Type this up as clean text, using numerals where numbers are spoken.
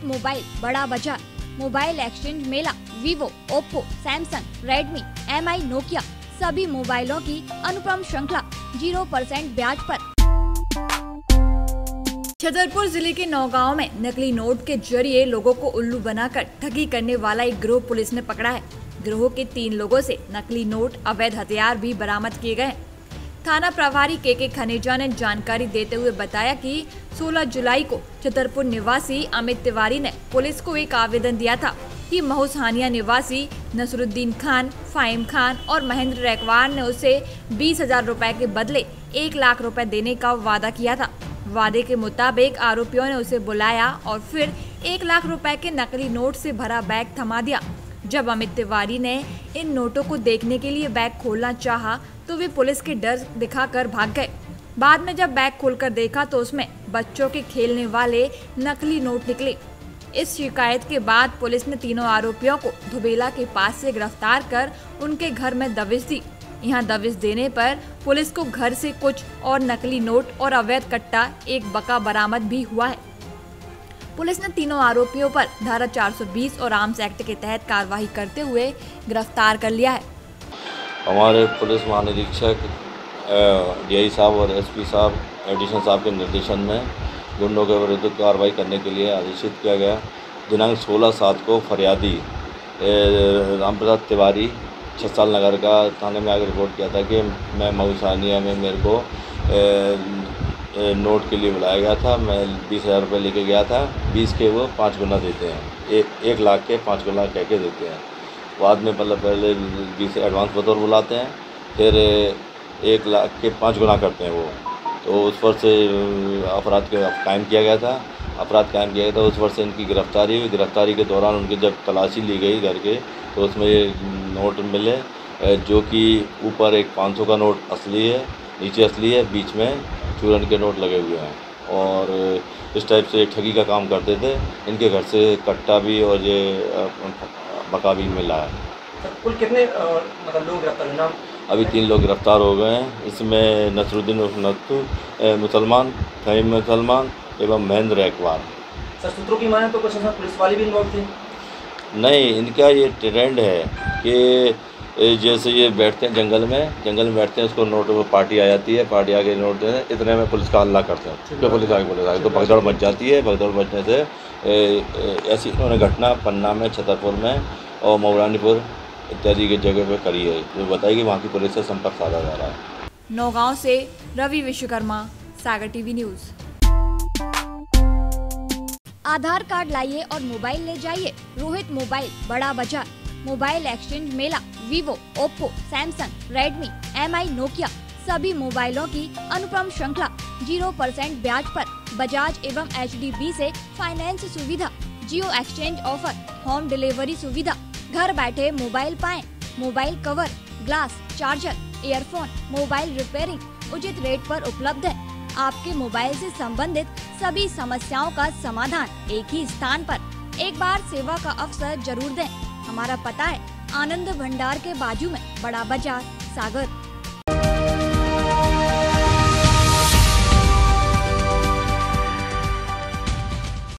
सुरक्षित मोबाइल बड़ा बाजार, मोबाइल एक्सचेंज मेला। Vivo, Oppo, Samsung, Redmi, MI, Nokia सभी मोबाइलों की अनुपम श्रृंखला 0% ब्याज पर। छतरपुर जिले के नौगांव में नकली नोट के जरिए लोगों को उल्लू बनाकर ठगी करने वाला एक गिरोह पुलिस ने पकड़ा है। गिरोह के 3 लोगों से नकली नोट, अवैध हथियार भी बरामद किए गए। थाना प्रभारी के खनेजा ने जानकारी देते हुए बताया कि 16 जुलाई को छतरपुर निवासी अमित तिवारी ने पुलिस को एक आवेदन दिया था कि महौसानिया निवासी नसरुद्दीन खान, फाहिम खान और महेंद्र रायकवार ने उसे 20,000 रुपए के बदले 1 लाख रुपए देने का वादा किया था। वादे के मुताबिक आरोपियों ने उसे बुलाया और फिर 1 लाख रुपए के नकली नोट से भरा बैग थमा दिया। जब अमित तिवारी ने इन नोटों को देखने के लिए बैग खोलना चाहा तो वे पुलिस के डर दिखाकर भाग गए। बाद में जब बैग खोलकर देखा तो उसमें बच्चों के खेलने वाले नकली नोट निकले। इस शिकायत के बाद पुलिस ने तीनों आरोपियों को धुबेला के पास से गिरफ्तार कर उनके घर में दबिश दी। यहाँ दबिश देने पर पुलिस को घर से कुछ और नकली नोट और अवैध कट्टा, एक बका बरामद भी हुआ है। पुलिस ने तीनों आरोपियों पर धारा 420 और आर्म्स एक्ट के तहत कार्रवाई करते हुए गिरफ्तार कर लिया है। हमारे पुलिस महानिरीक्षक डीआई साहब और एसपी साहब एडिशनल साहब के निर्देशन में गुंडों के विरुद्ध कार्रवाई करने के लिए आदेशित किया गया। दिनांक 16/7 को फरियादी राम प्रसाद तिवारी 6 साल नगर का थाने में आकर रिपोर्ट किया था कि मैं महौसानिया में मेरे को नोट के लिए बुलाया गया था। मैं 20,000 रुपये लेके गया था। 20 के वो 5 गुना देते हैं, 1 लाख के 5 गुना कह के देते हैं। बाद में मतलब पहले 20 एडवांस बतौर बुलाते हैं, फिर 1 लाख के 5 गुना करते हैं वो। तो उस पर से अपराध कायम किया गया था। उस पर से इनकी गिरफ्तारी हुई। गिरफ्तारी के दौरान उनकी जब तलाशी ली गई घर के, तो उसमें ये नोट मिले जो कि ऊपर एक 500 का नोट असली है, नीचे असली है, बीच में चूरन के नोट लगे हुए हैं। और इस टाइप से ठगी का काम करते थे। इनके घर से कट्टा भी और ये बका भी मिला है। कुल कितने मतलब लोग गिरफ्तार हुए? नाम अभी 3 लोग गिरफ्तार हो गए हैं। इसमें नसरुद्दीन नत्तू मुसलमान, फहीम मुसलमान एवं महेंद्र रायकवार। सर सूत्रों की माने तो कुछ ऐसा पुलिस वाले भी इन्वॉल्व थे? नहीं, इनका ये ट्रेंड है कि जैसे ये बैठते हैं जंगल में बैठते हैं, उसको नोट पार्टी आ जाती है, पार्टी आके नोट देते हैं, इतने में पुलिस का हल्ला करते हैं, पुलिस आगे तो भगदड़ मच जाती है। भगदड़ मचने से ऐसी उन्होंने घटना पन्ना में, छतरपुर में और मौलानीपुर इत्यादि की जगह पर करी है, जो बताई कि वहाँ की पुलिस से संपर्क साधा जा रहा है। नौगाँव से Ravi Vishwakarma, Sagar TV news. Aadhaar card लाइए और मोबाइल ले जाइए। रोहित मोबाइल बड़ा बाजार, मोबाइल एक्सचेंज मेला। Vivo, Oppo, Samsung, Redmi, MI, Nokia सभी मोबाइलों की अनुपम श्रृंखला 0% ब्याज पर। बजाज एवं HDFC से फाइनेंस सुविधा, Jio exchange offer, home delivery सुविधा। घर बैठे मोबाइल पाएं। Mobile cover, glass, charger, earphone, mobile repairing उचित रेट पर उपलब्ध है। आपके मोबाइल से संबंधित सभी समस्याओं का समाधान एक ही स्थान पर। एक बार सेवा का अवसर जरूर दें। हमारा पता है आनंद भंडार के बाजू में, बड़ा बाजार, सागर।